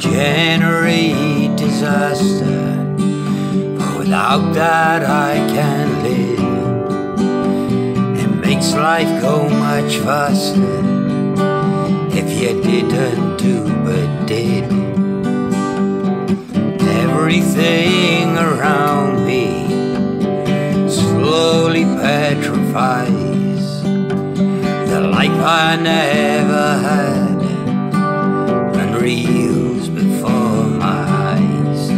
generate disaster, but without that I can't live. It makes life go much faster if you didn't do but did. Everything around me slowly petrifies the life I never had. Reels before my eyes,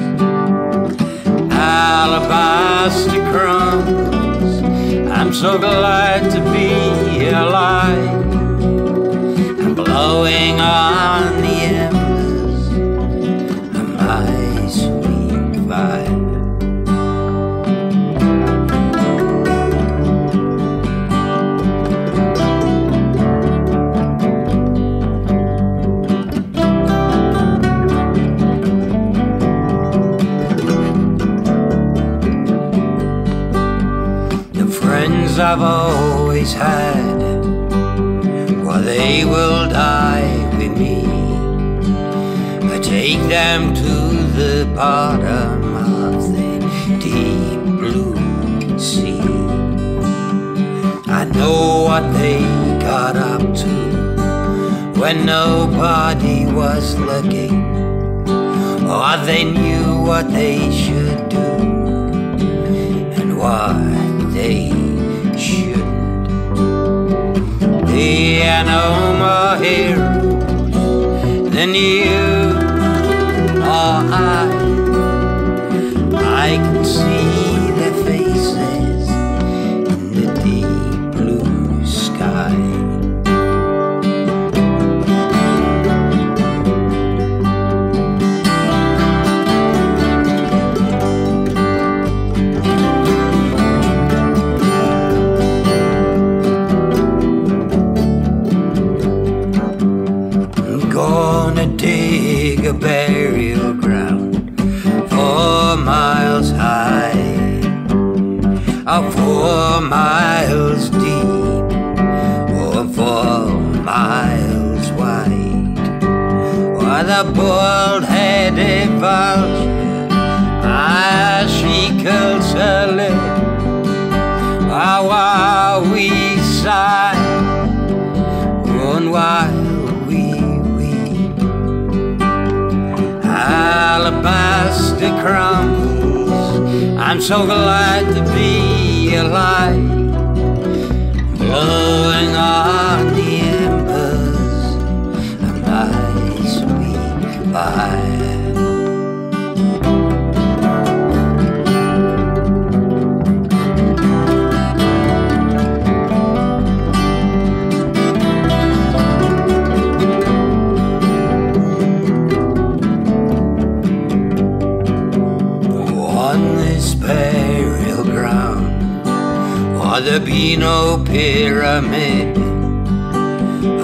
alabaster crumbs. I'm so glad to be alive. I'm blowing on the embers of my sweet vibe. Friends I've always had, well, they will die with me. I take them to the bottom of the deep blue sea. I know what they got up to when nobody was looking, or they knew what they should do and why they shouldn't. The Anoma heroes, then you or I can see their faces in the deep blue sky. Dig a burial ground 4 miles high or 4 miles deep or 4 miles wide, or the bald-headed vulture, ah, she curls her lip, ah, while we sigh, oh, and while we alabaster crumbs. I'm so glad to be alive, blowing on the embers of my sweet fire. Burial ground or the Beano pyramid,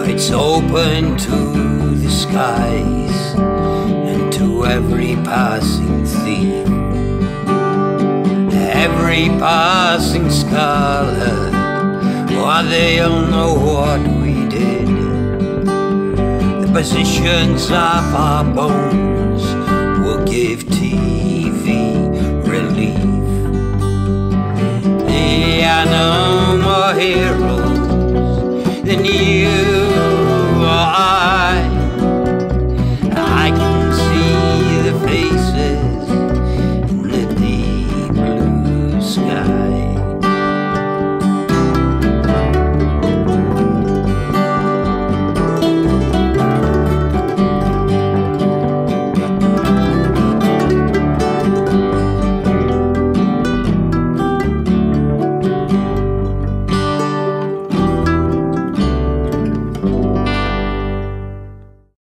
it's open to the skies and to every passing thief, every passing scholar, or they'll know what we did. The positions of our bones will give TV relief. The Anoma heroes, the new